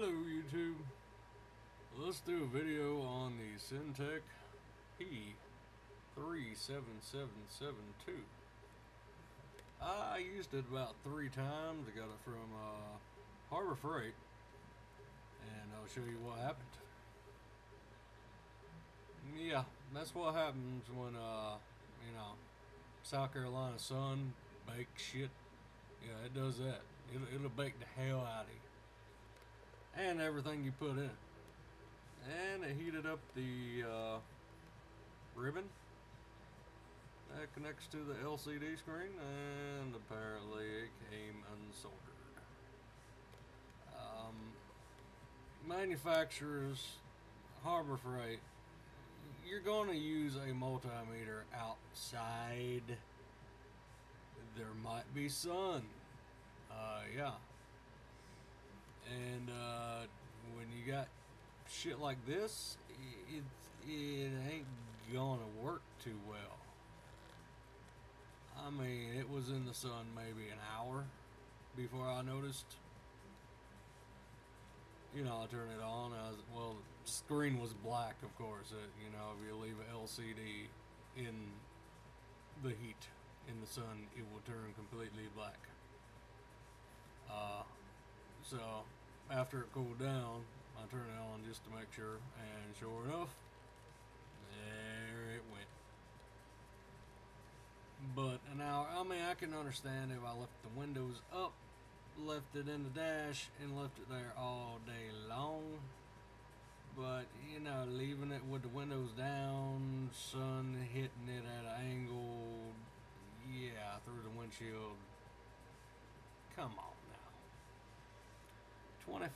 Hello YouTube, let's do a video on the Cen-Tech P37772. I used it about 3 times. I got it from Harbor Freight, and I'll show you what happened. Yeah, that's what happens when you know, South Carolina sun bakes shit. Yeah, it does that. It'll bake the hell out of you and everything you put in. And it heated up the ribbon that connects to the LCD screen, and apparently it came unsoldered. Manufacturers, Harbor Freight, you're going to use a multimeter outside. There might be sun. Yeah. And when you got shit like this, it ain't gonna work too well. I mean, it was in the sun maybe an hour before I noticed. You know, I turned it on. Well, the screen was black, of course. You know, if you leave an LCD in the heat, in the sun, it will turn completely black. So after it cooled down, I turned it on just to make sure, and sure enough, there it went. But an hour, I mean, I can understand if I left the windows up, left it in the dash, and left it there all day long. But, you know, leaving it with the windows down, sun hitting it at an angle, yeah, through the windshield, come on now. $25,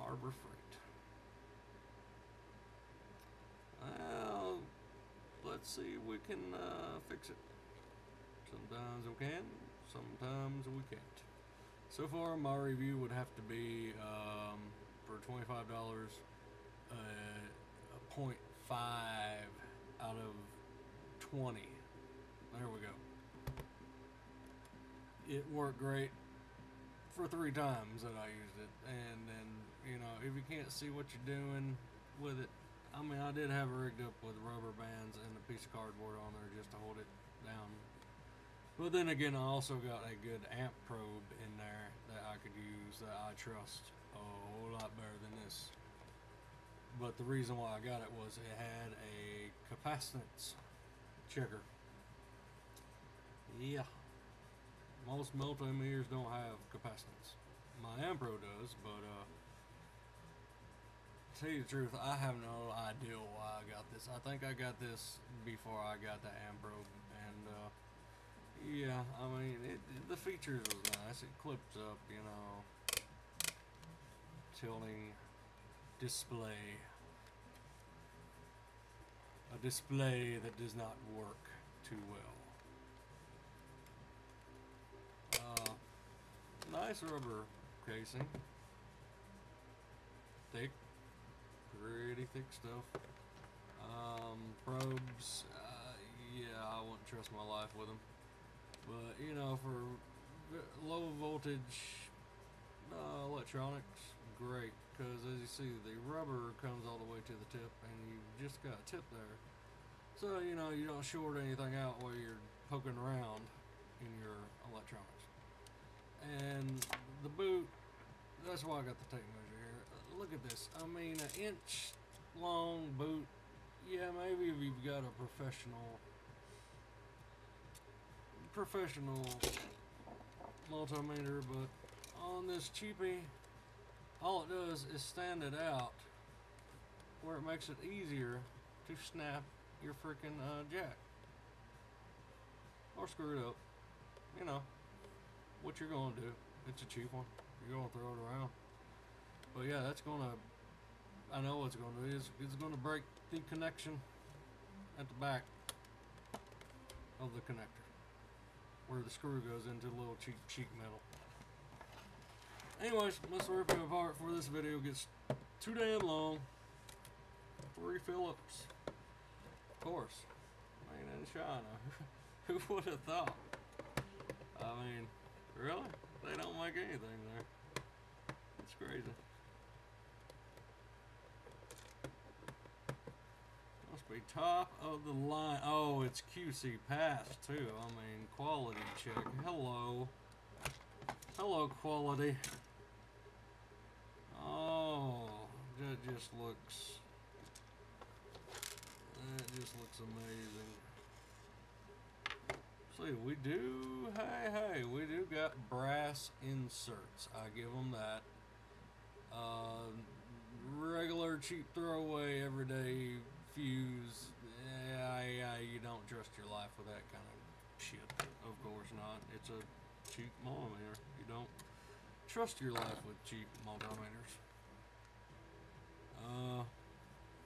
Harbor Freight. Well, let's see if we can fix it. Sometimes we can, sometimes we can't. So far, my review would have to be for $25, a 0.5 out of 20. There we go. It worked great for 3 times that I used it, and then, you know, if you can't see what you're doing with it, I mean, I did have it rigged up with rubber bands and a piece of cardboard on there just to hold it down. But then again, I also got a good amp probe in there that I could use, that I trust a whole lot better than this. But the reason why I got it was it had a capacitance checker. Yeah. Most multimeters don't have capacitance. My Ampro does, but to tell you the truth, I have no idea why I got this. I think I got this before I got the Ampro, and yeah, I mean, the features was nice. It clips up, you know, tilting display, a display that does not work too well. Nice rubber casing, thick, pretty thick stuff. Probes, yeah, I wouldn't trust my life with them, but you know, for low voltage electronics, great, because as you see, the rubber comes all the way to the tip, and you just got a tip there, so you know, you don't short anything out while you're poking around in your electronics. And the boot, that's why I got the tape measure here. Look at this. I mean, an inch long boot. Yeah, maybe if you've got a professional multimeter, but on this cheapie, all it does is stand it out where it makes it easier to snap your freaking jack or screw it up, you know. What you're gonna do? It's a cheap one. You're gonna throw it around. But yeah, that's gonna. I know what it's gonna do. It's gonna break the connection at the back of the connector, where the screw goes into the little cheap sheet metal. Anyways, let's rip it apart before this video gets too damn long. 3 Phillips, of course. Made in China. Who would have thought? I mean. Really? They don't make anything there. It's It's crazy. Must be top of the line. Oh, it's QC pass too. I mean, quality check. Hello. Hello, quality. Oh, that just looks. That just looks amazing. See, we do, we do got brass inserts. I give them that. Regular cheap throwaway everyday fuse. Yeah, you don't trust your life with that kind of shit. Of course not. It's a cheap multimeter. You don't trust your life with cheap multimeters.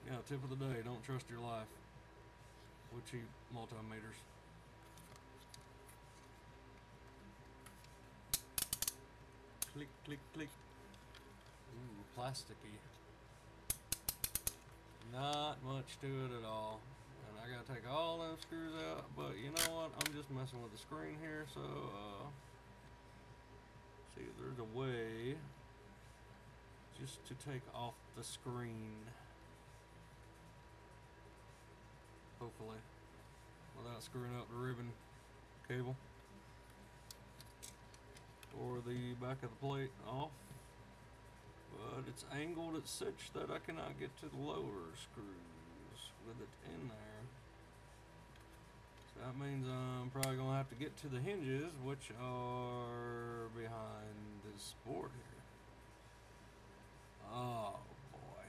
Yeah, tip of the day, don't trust your life with cheap multimeters. Click, click, click. Ooh, plasticky. Not much to it at all. And I gotta take all those screws out, but you know what? I'm just messing with the screen here, so see if there's a way just to take off the screen. Hopefully, without screwing up the ribbon cable. Or the back of the plate off, but it's angled at such that I cannot get to the lower screws with it in there. So that means I'm probably gonna have to get to the hinges, which are behind this board here. Oh boy,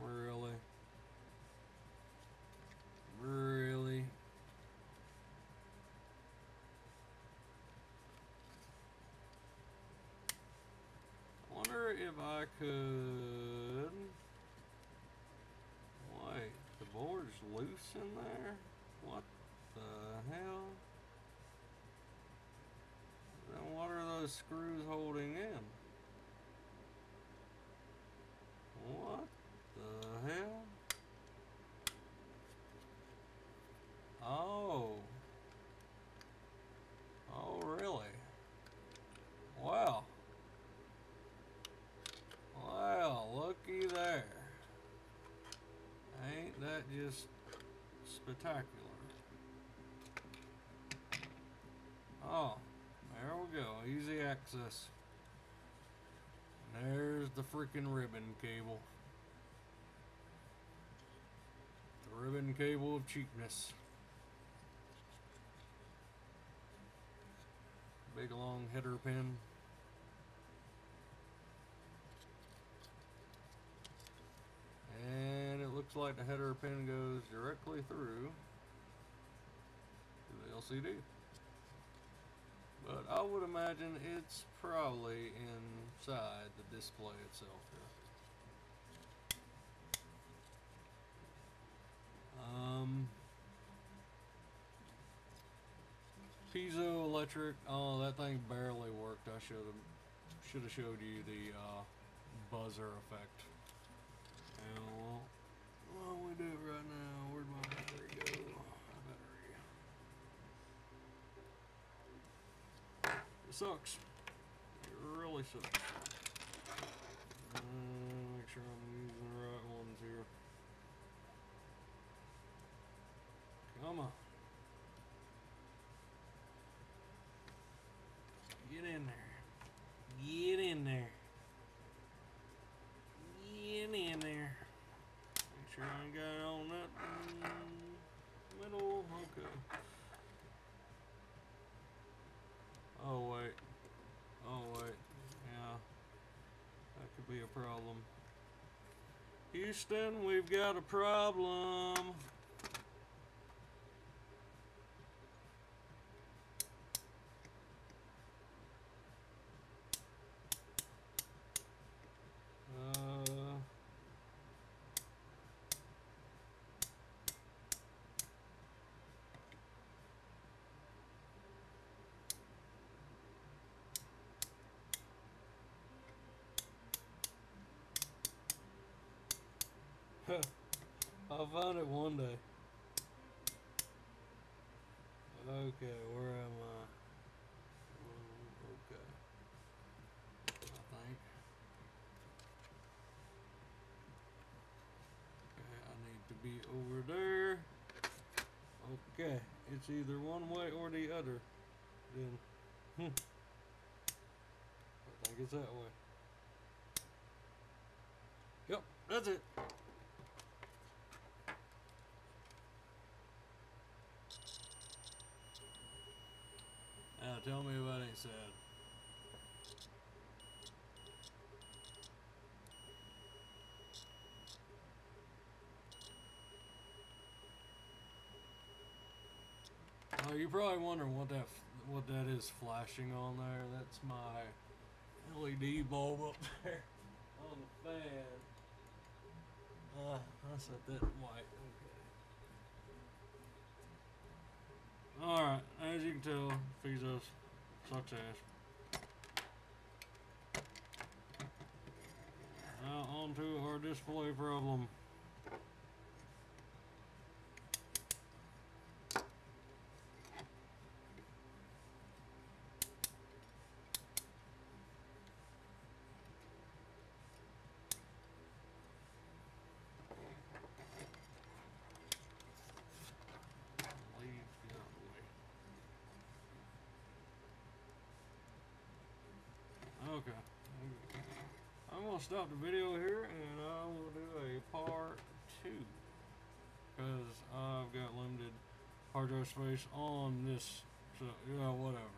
really, really. Wonder if I could. Wait, the board's loose in there? What the hell? Then what are those screws holding in? What the hell? Oh. Oh, really? Wow. Well, looky there. Ain't that just spectacular? Oh, there we go. Easy access. There's the freaking ribbon cable. The ribbon cable of cheapness. Big long header pin. And it looks like the header pin goes directly through to the LCD. But I would imagine it's probably inside the display itself here. Piezoelectric. Oh, that thing barely worked. I should have showed you the buzzer effect. And well, we do it right now. Where'd my battery go? Battery. It sucks. It really sucks. Make sure I'm using the right ones here. Come on. Get in there. Get in there. Get in there. Make sure I ain't got it on that middle. Okay. Oh wait. Oh wait. Yeah. That could be a problem. Houston, we've got a problem. I'll find it one day. Okay, where am I? Okay. Okay, it's either one way or the other. Then, I think it's that way. Yep, that's it. Now tell me what it said. Now you're probably wondering what that is flashing on there. That's my LED bulb up there on the fan. I set that white. Okay. All right. As you can tell, Fezos sucks ass. Now on to our display problem. Okay, I'm gonna stop the video here and I will do a part 2 because I've got limited hard drive space on this, so yeah, whatever.